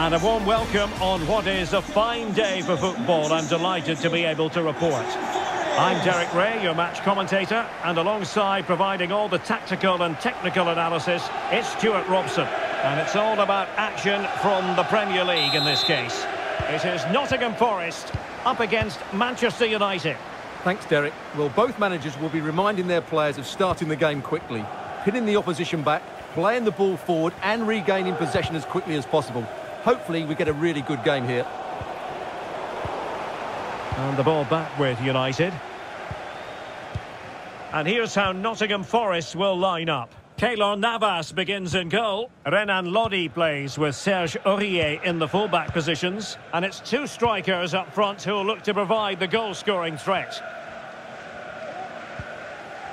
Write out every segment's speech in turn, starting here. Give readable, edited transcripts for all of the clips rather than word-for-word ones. And a warm welcome on what is a fine day for football. I'm delighted to be able to report. I'm Derek Ray, your match commentator, and alongside providing all the tactical and technical analysis, it's Stuart Robson. And it's all about action from the Premier League in this case. It is Nottingham Forest up against Manchester United. Thanks, Derek. Well, both managers will be reminding their players of starting the game quickly, pinning the opposition back, playing the ball forward and regaining possession as quickly as possible. Hopefully we get a really good game here. And the ball back with United. And here's how Nottingham Forest will line up. Keylor Navas begins in goal. Renan Lodi plays with Serge Aurier in the full-back positions. And it's two strikers up front who will look to provide the goal-scoring threat.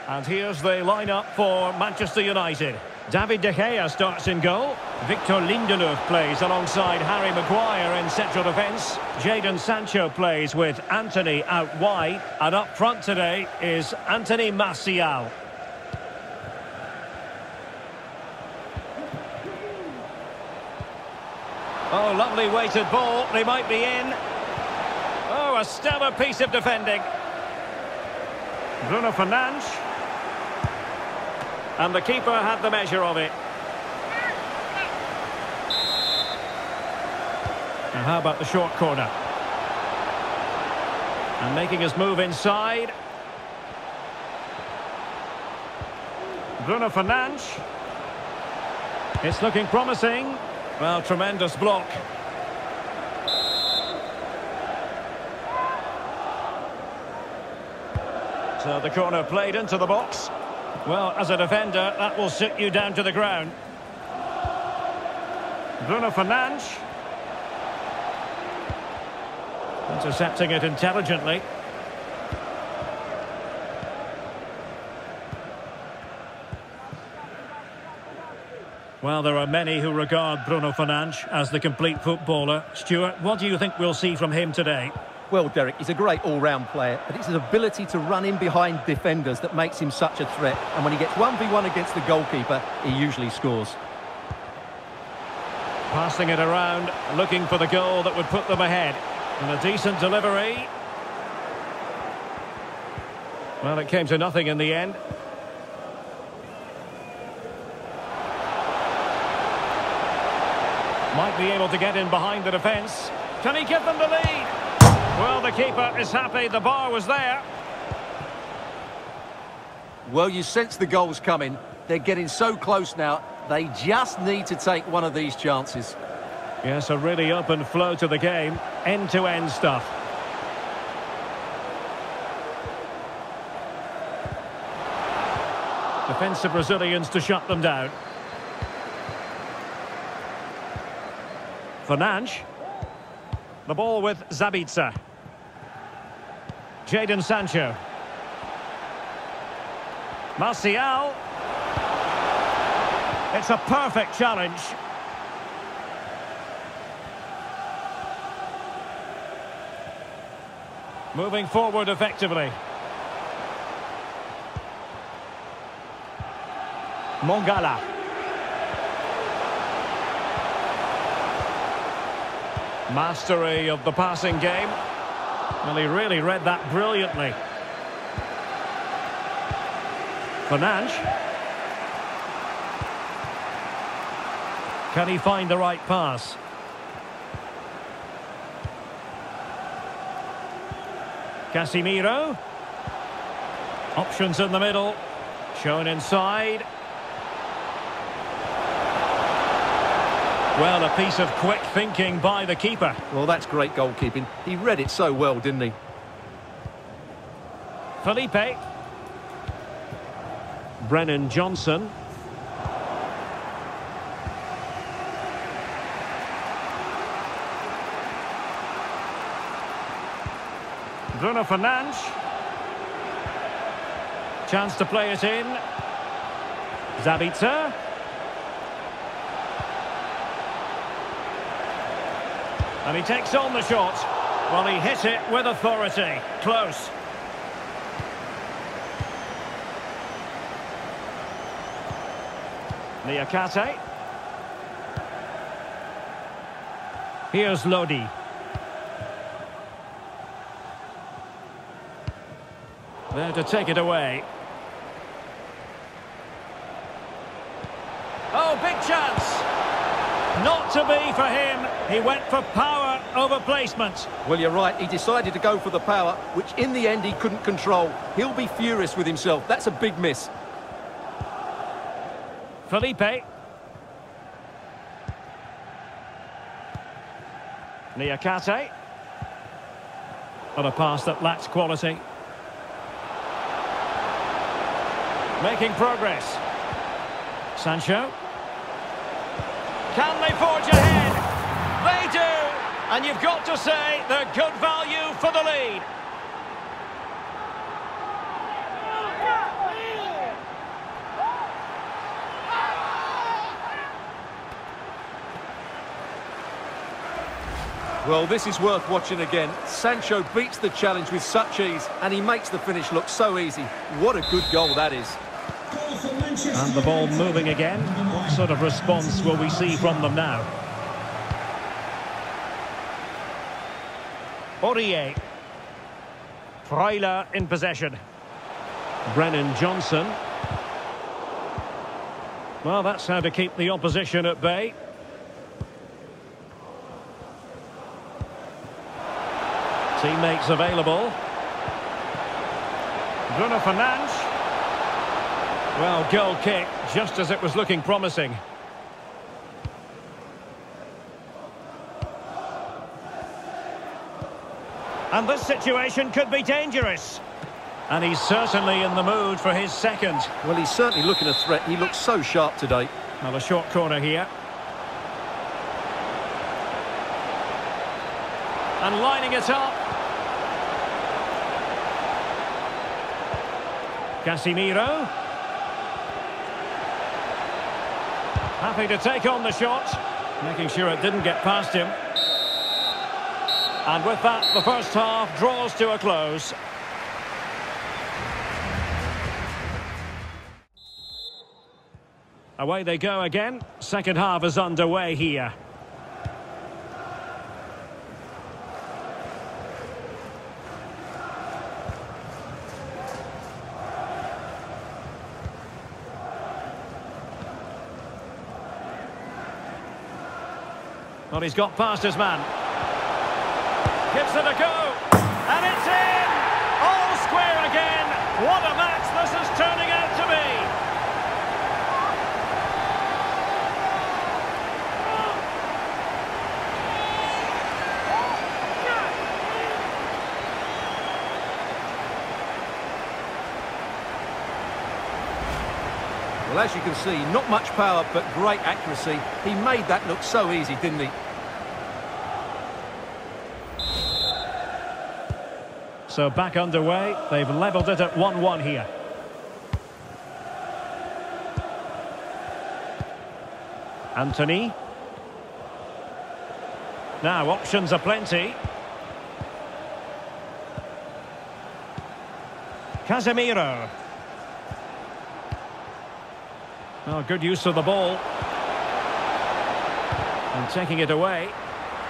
And here's the line-up for Manchester United. David De Gea starts in goal. Victor Lindelof plays alongside Harry Maguire in central defence. Jadon Sancho plays with Antony out wide. And up front today is Antony Martial. Oh, lovely weighted ball. They might be in. Oh, a stellar piece of defending. Bruno Fernandes. And the keeper had the measure of it. And how about the short corner? And making his move inside. Bruno Fernandes. It's looking promising. Well, tremendous block. So the corner played into the box. Well, as a defender, that will sit you down to the ground. Bruno Fernandes. Intercepting it intelligently. Well, there are many who regard Bruno Fernandes as the complete footballer. Stuart, what do you think we'll see from him today? Well, Derek, he's a great all-round player, but it's his ability to run in behind defenders that makes him such a threat. And when he gets 1v1 against the goalkeeper, he usually scores. Passing it around, looking for the goal that would put them ahead. And a decent delivery. Well, it came to nothing in the end. Might be able to get in behind the defence. Can he give them the lead? Well, the keeper is happy. The bar was there. Well, you sense the goal's coming. They're getting so close now. They just need to take one of these chances. Yes, a really open flow to the game. End-to-end stuff. Defensive Brazilians to shut them down. Fernandes. The ball with Zabica. Jadon Sancho. Martial. It's a perfect challenge. Moving forward effectively. Mongala. Mastery of the passing game. Well, he really read that brilliantly. Fernandes. Can he find the right pass? Casemiro. Options in the middle. Shown inside. Well, a piece of quick thinking by the keeper. Well, that's great goalkeeping. He read it so well, didn't he? Felipe. Brennan Johnson. Bruno Fernandes. Chance to play it in. Sabitzer. And he takes on the shot. Well, he hit it with authority. Close. Niakate. Here's Lodi. There to take it away. Oh, big chance. Not to be for him. He went for power over placement. Well, you're right. He decided to go for the power, which in the end he couldn't control. He'll be furious with himself. That's a big miss. Felipe. Niakate. On a pass that lacks quality. Making progress. Sancho. Can they forge ahead? They do! And you've got to say they're good value for the lead. Well, this is worth watching again. Sancho beats the challenge with such ease, and he makes the finish look so easy. What a good goal that is. And the ball moving again. What sort of response will we see from them now? Aurier. Freuler in possession. Brennan Johnson. Well, that's how to keep the opposition at bay. Teammates available. Bruno Fernandes. Well, goal kick, just as it was looking promising. And this situation could be dangerous. And he's certainly in the mood for his second. Well, he's certainly looking a threat. He looks so sharp today. Now, a short corner here. And lining it up. Casemiro. Happy to take on the shot, making sure it didn't get past him. And with that, the first half draws to a close. Away they go again. Second half is underway here. Well, he's got past his man. Gives it a go. And it's in! All square again. What a match this is turning out to be. Well, as you can see, not much power, but great accuracy. He made that look so easy, didn't he? So back underway, they've levelled it at 1-1 here. Antony. Now options are plenty. Casemiro. Oh, good use of the ball. And taking it away.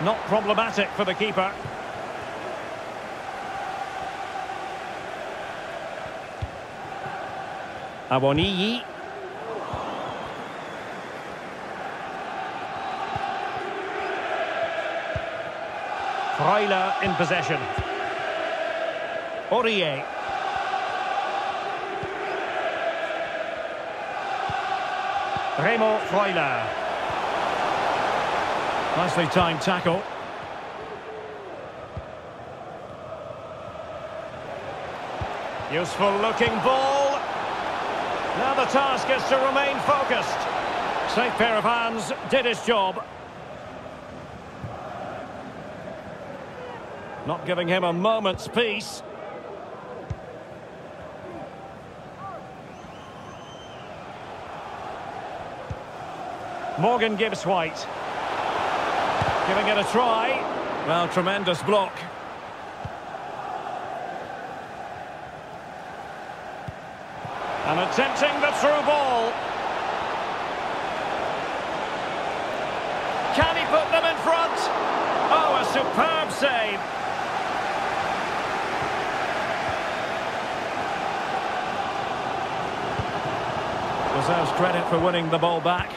Not problematic for the keeper. Awoniyi. Freuler in possession. Aurier. Remo Freuler. Nicely timed tackle. Useful looking ball. Now the task is to remain focused. Safe pair of hands, did his job. Not giving him a moment's peace. Morgan Gibbs-White. Giving it a try. Well, tremendous block. And attempting the through ball. Can he put them in front? Superb save. Deserves credit for winning the ball back.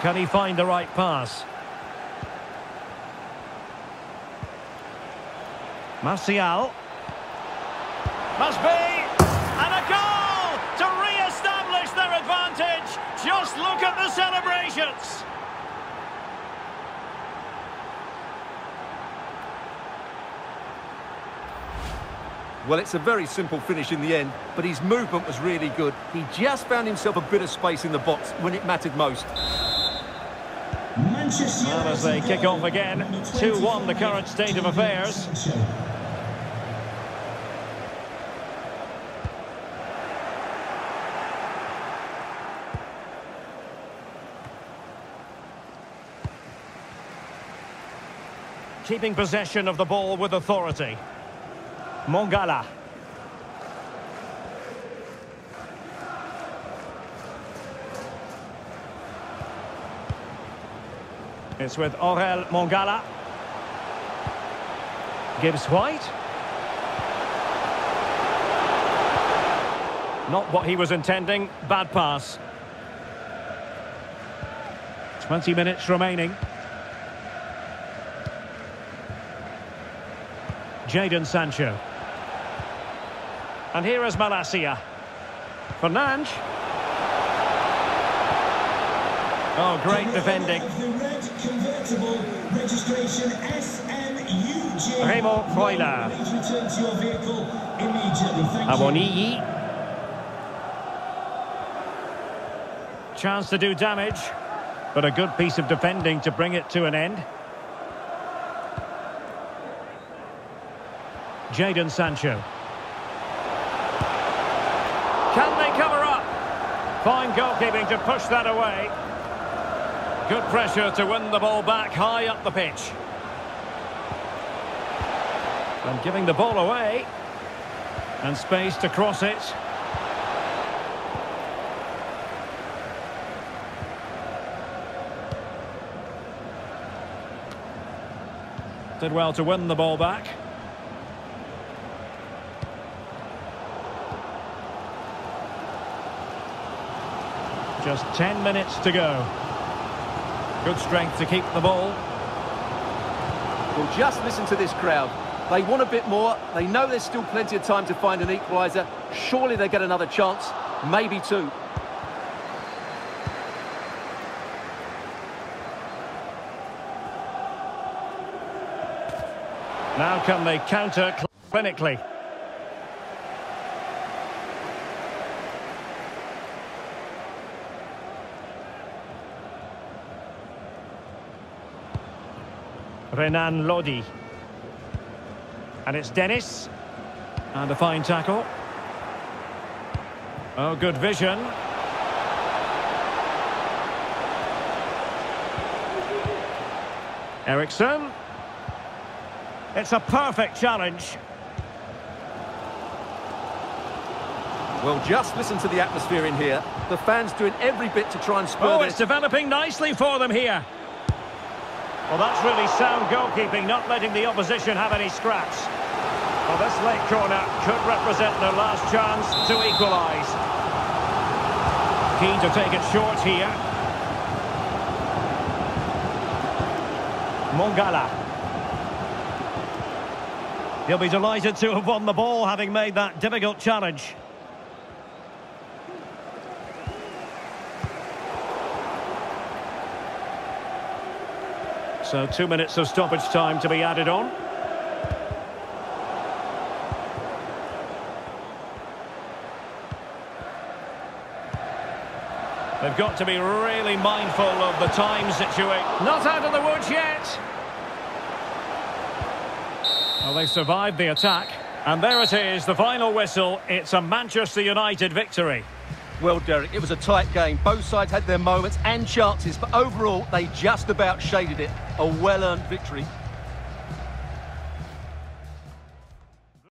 Can he find the right pass? Martial. Must be! And a goal to re-establish their advantage! Just look at the celebrations! Well, it's a very simple finish in the end, but his movement was really good. He just found himself a bit of space in the box when it mattered most. And as they kick off again, 2-1 the current state of affairs. Keeping possession of the ball with authority. Mongala. It's with Aurel Mongala. Gibbs-White. Not what he was intending. Bad pass. 20 minutes remaining. Jadon Sancho. And here is Malacia. Fernandes. Oh, great defending. Registration SNUJ. Remo Freuler. Awoniyi. Chance to do damage, but a good piece of defending to bring it to an end. Jadon Sancho. Can they cover up? Fine goalkeeping to push that away. Good pressure to win the ball back high up the pitch. And giving the ball away. And space to cross it. Did well to win the ball back. Just 10 minutes to go. Good strength to keep the ball. Well, just listen to this crowd. They want a bit more. They know there's still plenty of time to find an equaliser. Surely they get another chance. Maybe two. Now can they counter clinically? Renan Lodi. And it's Dennis. And a fine tackle. Oh, good vision. Eriksen. It's a perfect challenge. Well, just listen to the atmosphere in here. The fans doing every bit to try and spur this. Oh, it's developing nicely for them here. Well, that's really sound goalkeeping, not letting the opposition have any scraps. Well, this late corner could represent their last chance to equalise. Keen to take it short here. Mongala. He'll be delighted to have won the ball, having made that difficult challenge. So 2 minutes of stoppage time to be added on. They've got to be really mindful of the time situation. Not out of the woods yet. Well, they survived the attack. And there it is, the final whistle. It's a Manchester United victory. Well, Derek, it was a tight game. Both sides had their moments and chances, but overall, they just about shaded it. A well-earned victory.